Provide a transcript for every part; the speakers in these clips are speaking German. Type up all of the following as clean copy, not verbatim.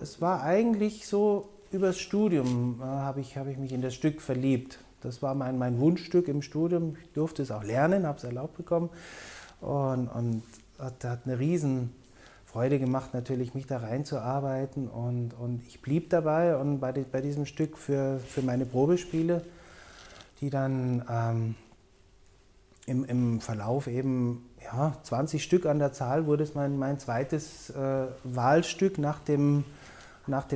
Es war eigentlich so, übers Studium habe ich mich in das Stück verliebt. Das war mein Wunschstück im Studium. Ich durfte es auch lernen, habe es erlaubt bekommen. Und hat eine riesen Freude gemacht, natürlich mich da reinzuarbeiten. Und ich blieb dabei und bei diesem Stück für meine Probespiele, die dann im Verlauf eben, ja, 20 Stück an der Zahl, wurde es mein zweites Wahlstück nach dem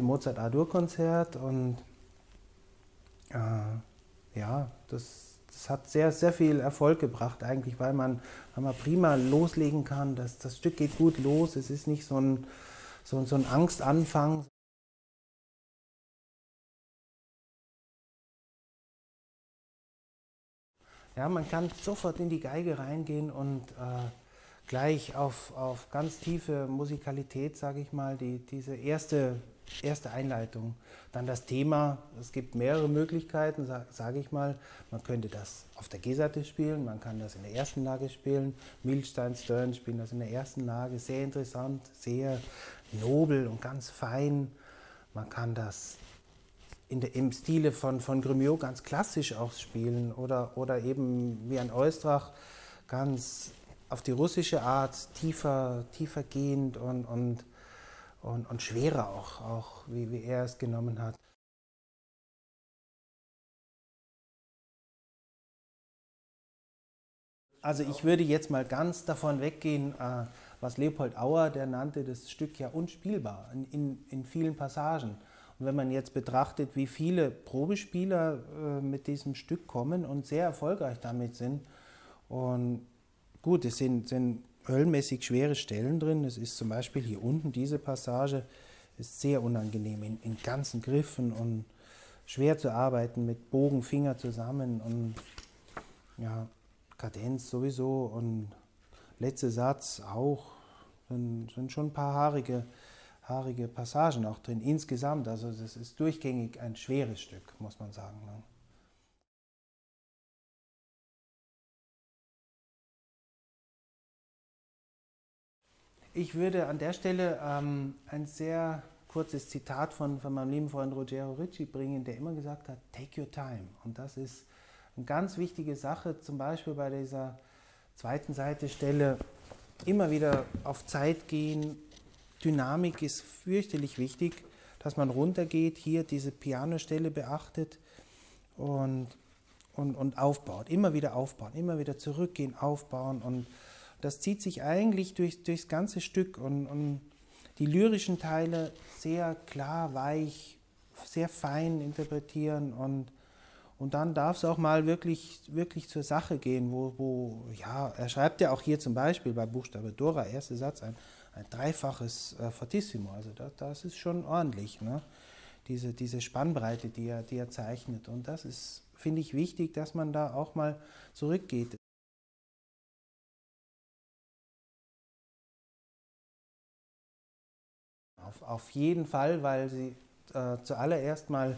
Mozart A-Dur-Konzert. Und ja, das hat sehr, sehr viel Erfolg gebracht eigentlich, weil man prima loslegen kann. Das Stück geht gut los, es ist nicht so ein Angstanfang. Ja, man kann sofort in die Geige reingehen und gleich auf ganz tiefe Musikalität, sage ich mal, diese erste Einleitung. Dann das Thema, es gibt mehrere Möglichkeiten, sage ich mal. Man könnte das auf der G-Seite spielen, man kann das in der ersten Lage spielen. Milstein, Stern spielen das in der ersten Lage, sehr interessant, sehr nobel und ganz fein. Man kann das im Stile von Grimio ganz klassisch auch spielen oder eben wie ein Oistrach ganz auf die russische Art, tiefer gehend und schwerer auch wie er es genommen hat. Also ich würde jetzt mal ganz davon weggehen, was Leopold Auer, der nannte das Stück ja unspielbar in vielen Passagen. Und wenn man jetzt betrachtet, wie viele Probespieler mit diesem Stück kommen und sehr erfolgreich damit sind, und gut, es sind höllenmäßig schwere Stellen drin. Es ist zum Beispiel hier unten, diese Passage ist sehr unangenehm in ganzen Griffen und schwer zu arbeiten mit Bogen, Finger zusammen und ja, Kadenz sowieso und letzter Satz auch. Sind schon ein paar haarige Passagen auch drin insgesamt. Also es ist durchgängig ein schweres Stück, muss man sagen. Ne? Ich würde an der Stelle ein sehr kurzes Zitat von meinem lieben Freund Ruggiero Ricci bringen, der immer gesagt hat, take your time. Und das ist eine ganz wichtige Sache, zum Beispiel bei dieser zweiten Seitestelle immer wieder auf Zeit gehen. Dynamik ist fürchterlich wichtig, dass man runtergeht, hier diese Pianostelle beachtet und aufbaut. Immer wieder aufbauen, immer wieder zurückgehen, aufbauen und das zieht sich eigentlich durchs ganze Stück und die lyrischen Teile sehr klar, weich, sehr fein interpretieren und dann darf es auch mal wirklich zur Sache gehen, wo ja, er schreibt ja auch hier zum Beispiel bei Buchstabe Dora, erster Satz, ein dreifaches Fortissimo, also das ist schon ordentlich, ne? Diese Spannbreite, die er zeichnet und das ist, finde ich, wichtig, dass man da auch mal zurückgeht. Auf jeden Fall, weil sie zuallererst mal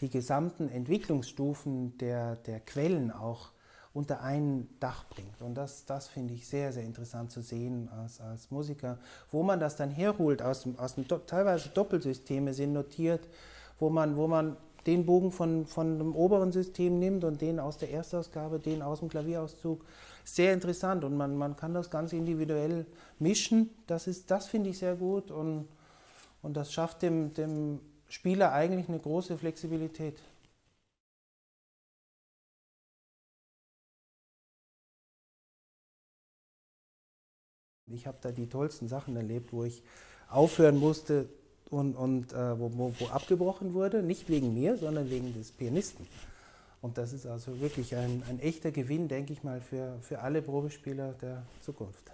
die gesamten Entwicklungsstufen der Quellen auch unter ein Dach bringt. Und das finde ich sehr, sehr interessant zu sehen als Musiker, wo man das dann herholt, aus dem teilweise Doppelsysteme sind notiert, wo man den Bogen von dem oberen System nimmt und den aus der Erstausgabe, den aus dem Klavierauszug. Sehr interessant und man kann das ganz individuell mischen. Das finde ich sehr gut und das schafft dem Spieler eigentlich eine große Flexibilität. Ich habe da die tollsten Sachen erlebt, wo ich aufhören musste und wo abgebrochen wurde, nicht wegen mir, sondern wegen des Pianisten. Und das ist also wirklich ein echter Gewinn, denke ich mal, für alle Probespieler der Zukunft.